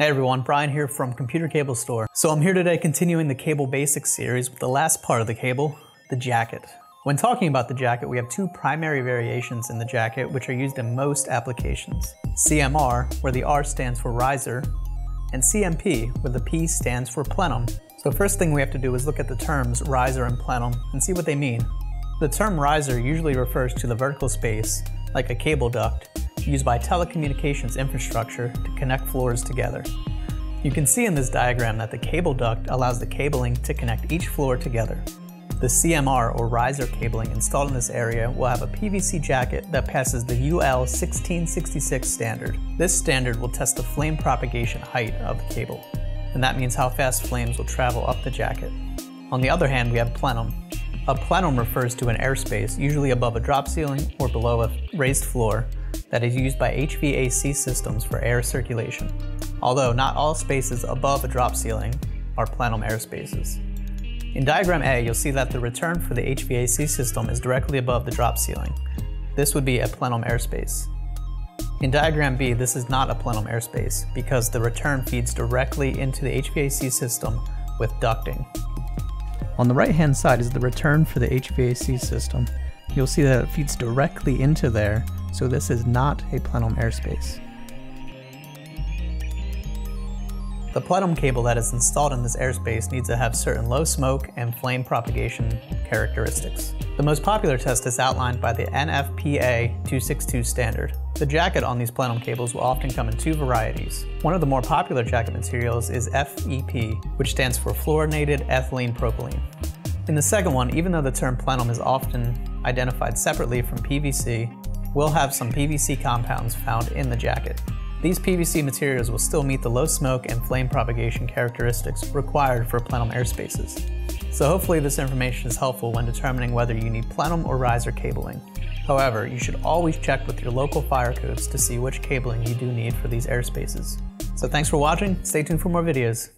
Hey everyone, Brian here from Computer Cable Store. So I'm here today continuing the cable basics series with the last part of the cable, the jacket. When talking about the jacket, we have two primary variations in the jacket which are used in most applications. CMR, where the R stands for riser, and CMP, where the P stands for plenum. So first thing we have to do is look at the terms riser and plenum and see what they mean. The term riser usually refers to the vertical space, like a cable duct, used by telecommunications infrastructure to connect floors together. You can see in this diagram that the cable duct allows the cabling to connect each floor together. The CMR or riser cabling installed in this area will have a PVC jacket that passes the UL 1666 standard. This standard will test the flame propagation height of the cable, and that means how fast flames will travel up the jacket. On the other hand, we have plenum. A plenum refers to an airspace, usually above a drop ceiling or below a raised floor, that is used by HVAC systems for air circulation, although not all spaces above a drop ceiling are plenum airspaces. In diagram A, you'll see that the return for the HVAC system is directly above the drop ceiling. This would be a plenum airspace. In diagram B, this is not a plenum airspace because the return feeds directly into the HVAC system with ducting. On the right-hand side is the return for the HVAC system. You'll see that it feeds directly into there, so this is not a plenum airspace. The plenum cable that is installed in this airspace needs to have certain low smoke and flame propagation characteristics. The most popular test is outlined by the NFPA 262 standard. The jacket on these plenum cables will often come in two varieties. One of the more popular jacket materials is FEP, which stands for fluorinated ethylene propylene. In the second one, even though the term plenum is often identified separately from PVC, we'll have some PVC compounds found in the jacket. These PVC materials will still meet the low smoke and flame propagation characteristics required for plenum airspaces. So hopefully this information is helpful when determining whether you need plenum or riser cabling. However, you should always check with your local fire codes to see which cabling you do need for these airspaces. So thanks for watching, stay tuned for more videos.